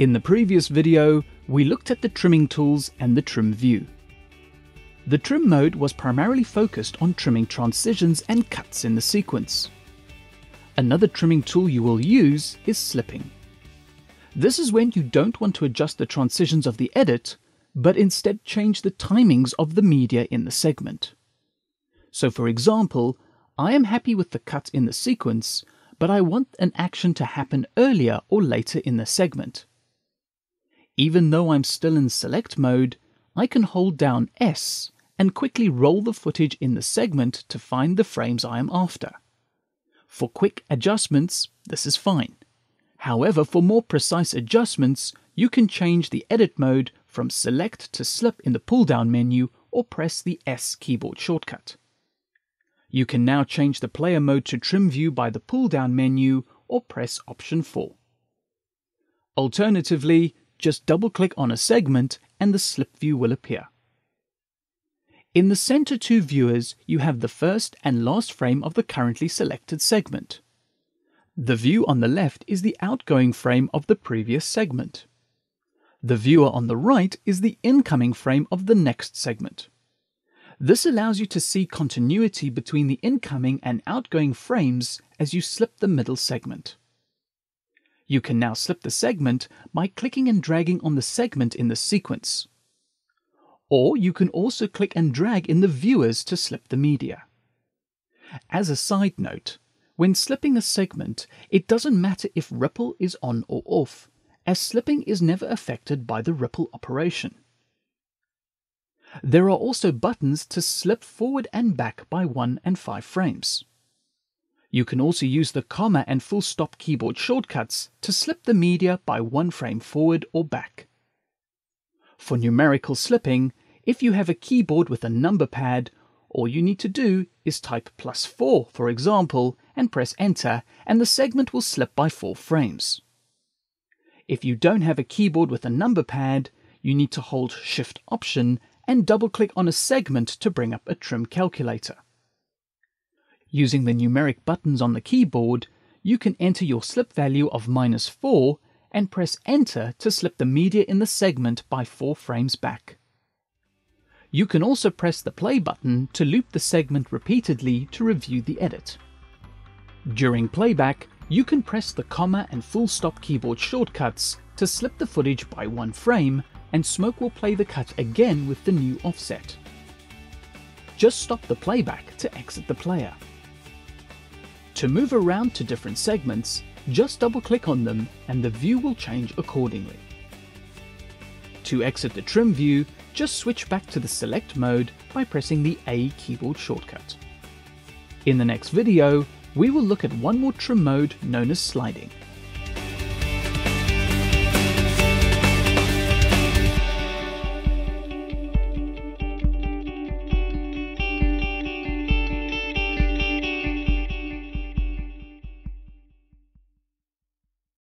In the previous video, we looked at the trimming tools and the trim view. The trim mode was primarily focused on trimming transitions and cuts in the sequence. Another trimming tool you will use is slipping. This is when you don't want to adjust the transitions of the edit, but instead change the timings of the media in the segment. So for example, I am happy with the cut in the sequence, but I want an action to happen earlier or later in the segment. Even though I'm still in select mode, I can hold down S and quickly roll the footage in the segment to find the frames I am after. For quick adjustments, this is fine. However, for more precise adjustments, you can change the edit mode from select to slip in the pull-down menu or press the S keyboard shortcut. You can now change the player mode to trim view by the pull-down menu or press option 4. Alternatively, just double-click on a segment and the slip view will appear. In the center two viewers, you have the first and last frame of the currently selected segment. The view on the left is the outgoing frame of the previous segment. The viewer on the right is the incoming frame of the next segment. This allows you to see continuity between the incoming and outgoing frames as you slip the middle segment. You can now slip the segment by clicking and dragging on the segment in the sequence. Or you can also click and drag in the viewers to slip the media. As a side note, when slipping a segment, it doesn't matter if ripple is on or off, as slipping is never affected by the ripple operation. There are also buttons to slip forward and back by 1 and 5 frames. You can also use the comma and full stop keyboard shortcuts to slip the media by 1 frame forward or back. For numerical slipping, if you have a keyboard with a number pad, all you need to do is type +4, for example, and press enter, and the segment will slip by 4 frames. If you don't have a keyboard with a number pad, you need to hold Shift Option and double-click on a segment to bring up a trim calculator. Using the numeric buttons on the keyboard, you can enter your slip value of -4 and press enter to slip the media in the segment by 4 frames back. You can also press the play button to loop the segment repeatedly to review the edit. During playback, you can press the comma and full stop keyboard shortcuts to slip the footage by 1 frame, and Smoke will play the cut again with the new offset. Just stop the playback to exit the player. To move around to different segments, just double-click on them and the view will change accordingly. To exit the trim view, just switch back to the select mode by pressing the A keyboard shortcut. In the next video, we will look at one more trim mode known as sliding.